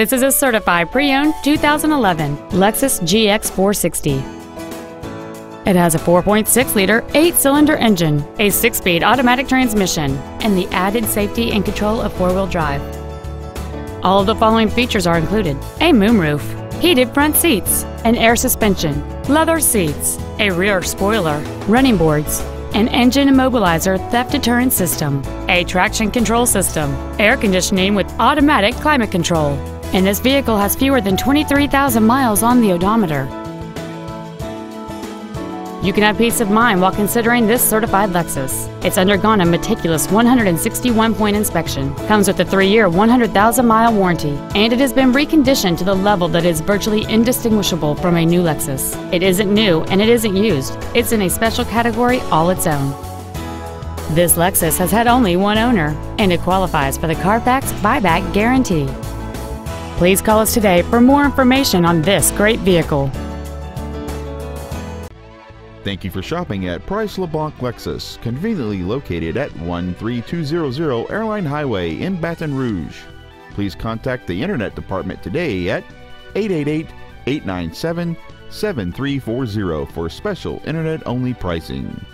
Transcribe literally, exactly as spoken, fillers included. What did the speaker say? This is a certified pre-owned two thousand eleven Lexus G X four sixty. It has a four point six liter, eight cylinder engine, a six speed automatic transmission, and the added safety and control of four-wheel drive. All of the following features are included: a moonroof, heated front seats, an air suspension, leather seats, a rear spoiler, running boards, an engine immobilizer theft deterrent system, a traction control system, air conditioning with automatic climate control, and this vehicle has fewer than twenty-three thousand miles on the odometer. You can have peace of mind while considering this certified Lexus. It's undergone a meticulous one hundred sixty-one point inspection, comes with a three year, one hundred thousand mile warranty, and it has been reconditioned to the level that is virtually indistinguishable from a new Lexus. It isn't new and it isn't used. It's in a special category all its own. This Lexus has had only one owner, and it qualifies for the Carfax buyback guarantee. Please call us today for more information on this great vehicle. Thank you for shopping at Price LeBlanc Lexus, conveniently located at one three two zero zero Airline Highway in Baton Rouge. Please contact the Internet Department today at eight eight eight, eight nine seven, seven three four zero for special Internet-only pricing.